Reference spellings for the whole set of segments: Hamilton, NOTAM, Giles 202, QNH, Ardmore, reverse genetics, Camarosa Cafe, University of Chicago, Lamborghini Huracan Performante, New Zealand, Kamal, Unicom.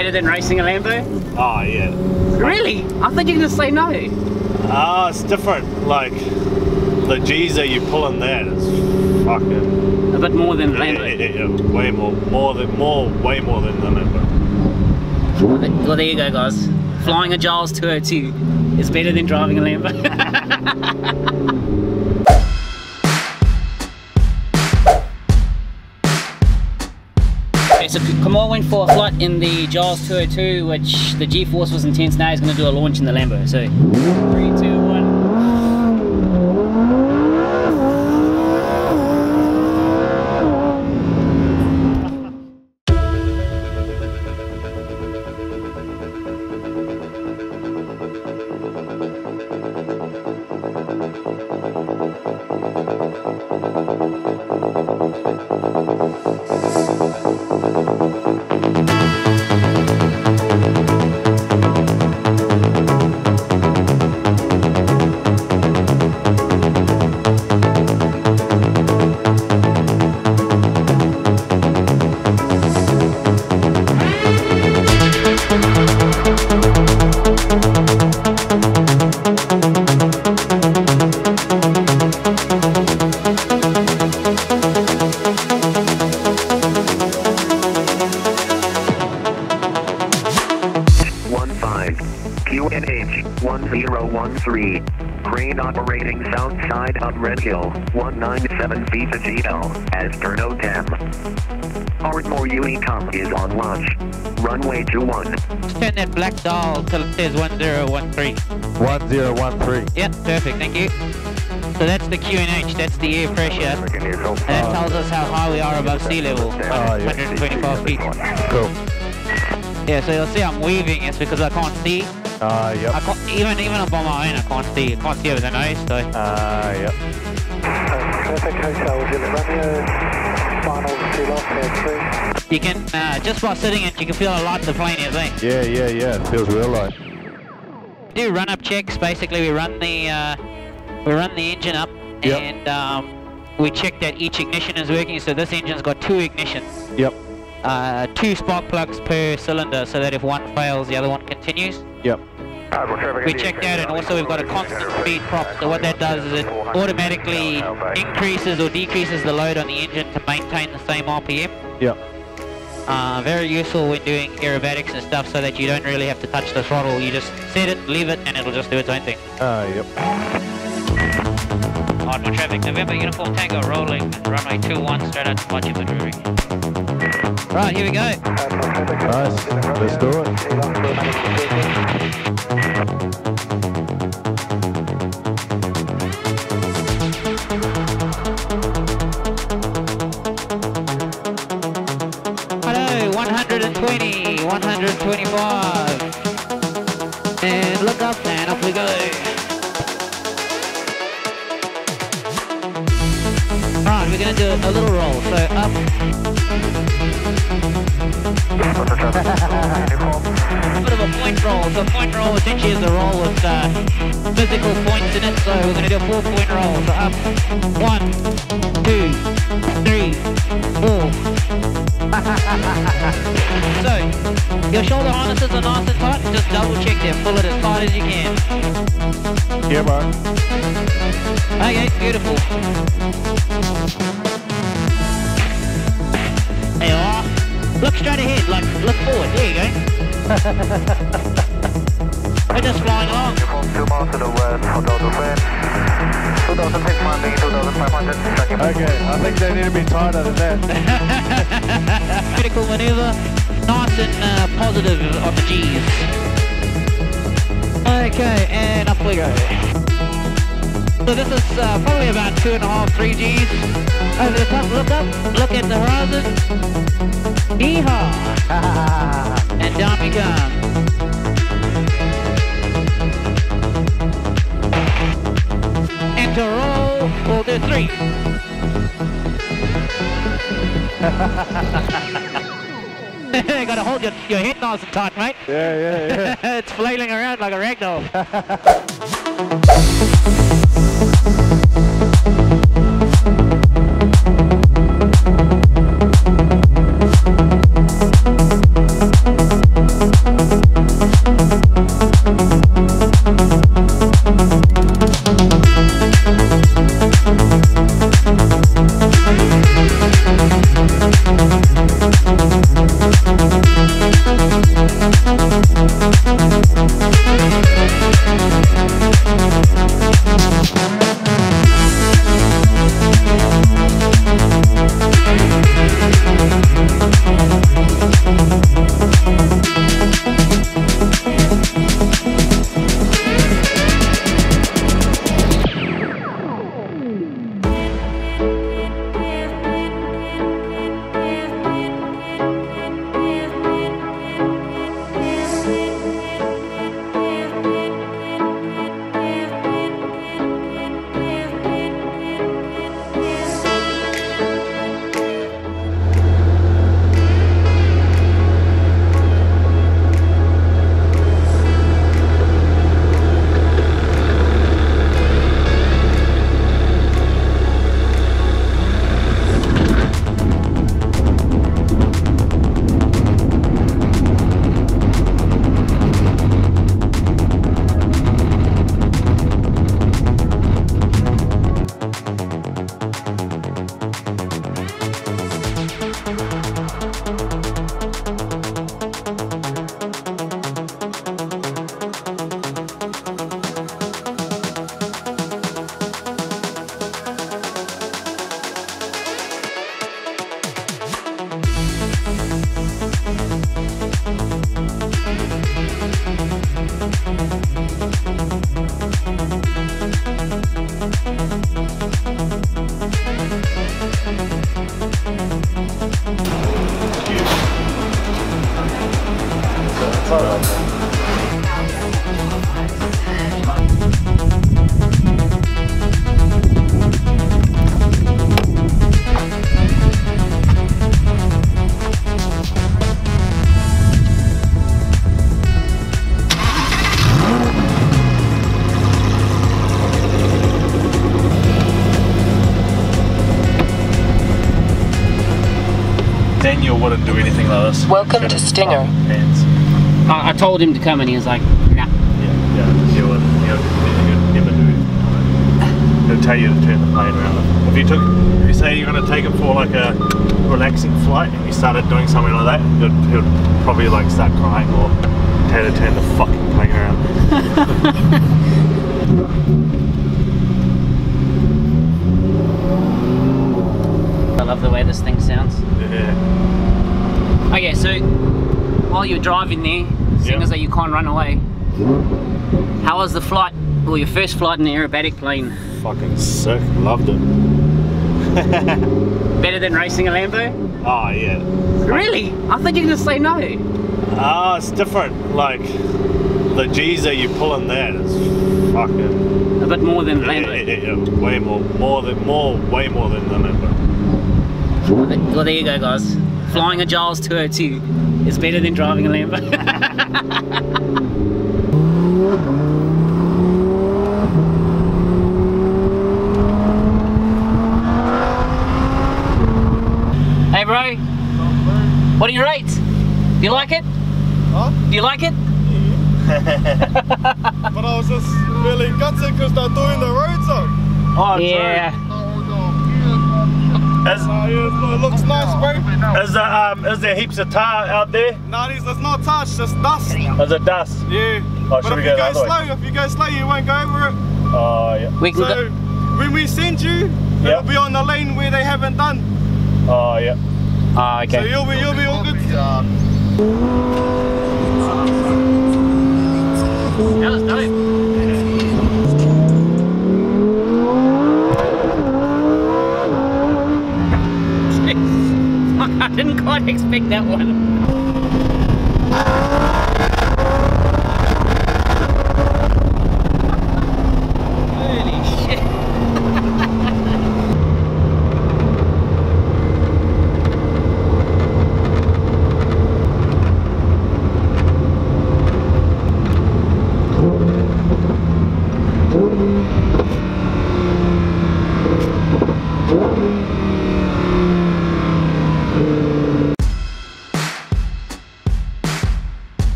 better than racing a Lambo? Oh, yeah. Really? I thought you were going to say no. Ah, it's different. Like, the G's that you pull in that is fucking... A bit more than Lambo. Yeah. Way more. Way more than the Lambo. Well, there you go, guys. Flying a Giles 202 is better than driving a Lambo. So Kamal went for a flight in the Giles 202, which the G-force was intense. Now he's going to do a launch in the Lambo. So 13. Crane operating south side of Red Hill, 197 feet to GL, as per NOTAM. Ardmore Unicom is on launch. Runway 21. Turn that black dial till it says 1013. 1013. Yep, perfect, thank you. So that's the QNH, that's the air pressure, and that tells us how high we are above sea level, 125 feet. Cool. Yeah, so you'll see I'm weaving, it's because I can't see. Yep. I can't, even up on my own, I can't see. I can't see over the nose, so... yep. Perfect hotel, Zulu Radio, final seal off, air 3. You can, just by sitting it, you can feel how light the plane is, eh? Yeah, it feels real light. We do run-up checks, basically we run the engine up, yep. And we check that each ignition is working, so this engine's got two ignitions. Yep. 2 spark plugs per cylinder, so that if one fails, the other one continues. Yep. We checked out, and also we've got a constant speed prop, so what that does is it automatically increases or decreases the load on the engine to maintain the same RPM. Yep. Very useful when doing aerobatics and stuff, so that you don't really have to touch the throttle. You just set it, leave it, and it'll just do its own thing. Yep. Ardmore traffic, November Uniform Tango rolling, runway 21, straight out to Flight Infantry. Right, here we go. Nice, let's do it. Hello, 120, 125, and look up and up we go. Alright, we're going to do a little roll, so up. Bit of a point roll, so point roll essentially is a roll with physical points in it, so we're going to do a 4-point roll, so up, 1, 2, 3, 4. So, your shoulder harnesses are nice and tight, just double check them, pull it as tight as you can. Yeah, bro. Okay, beautiful. There you are. Look straight ahead, like, look forward, there you go. We're just flying along. 2 miles to the west, 2,690, 2,500. Okay, I think they need to be tighter than that. Critical manoeuvre, nice and positive on the G's. Okay, and up we go. So this is probably about 2.5, 3 G's. Over the top, look up, look at the horizon. Yeehaw! And down we come. And to roll, we'll do 3. Gotta hold your head nice and tight, mate. Yeah. It's flailing around like a ragdoll. Daniel wouldn't do anything like this. Welcome to Stinger. I told him to come and he was like, nah. Yeah, he would never do it. He'll tell you to turn the plane around. If you say you're going to take it for like a relaxing flight and you started doing something like that, he'll probably like start crying or tell you to turn the fucking plane around. I love the way this thing sounds. Yeah. Okay, so while you're driving there, seeing as though you can't run away, how was the flight, or your first flight in the aerobatic plane? Fucking sick, loved it. Better than racing a Lambo? Oh yeah. Really? I thought you were going to say no. Ah, it's different, like the G's that you pull in there is fucking... A bit more than Lambo? Yeah, way more than the Lambo. Well, there you go, guys. Flying a Giles 202 is better than driving a Lambo. Hey, bro. What do you rate? Do you like it? Huh? Do you like it? Yeah. But I was just really gutsy because they're doing the road zone. Oh, yeah. True. It looks nice, bro. Is there heaps of tar out there? No, there's not tar, it's just dust. Is it dust? Yeah. Oh, but if you go slow, you won't go over it. Oh, yeah. When we send you, it'll be on the lane where they haven't done. Oh, yeah. Ah, okay. So you'll be all good. That was dope. I didn't quite expect that one. Holy shit.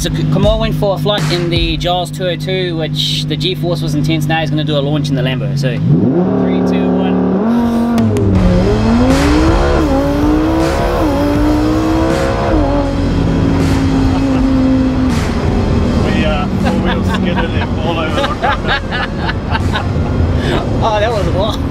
So Kamal went for a flight in the Giles 202, which the G-force was intense. Now he's going to do a launch in the Lambo. So 3, 2, 1. we skidded it all over the ground. Oh, that was wild.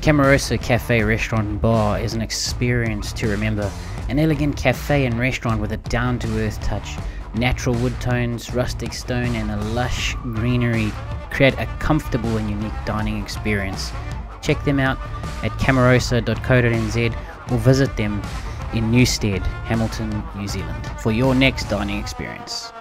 Camarosa Cafe Restaurant and Bar is an experience to remember. An elegant cafe and restaurant with a down-to-earth touch. Natural wood tones, rustic stone and a lush greenery create a comfortable and unique dining experience. Check them out at camarosa.co.nz or visit them in Newstead, Hamilton, New Zealand for your next dining experience.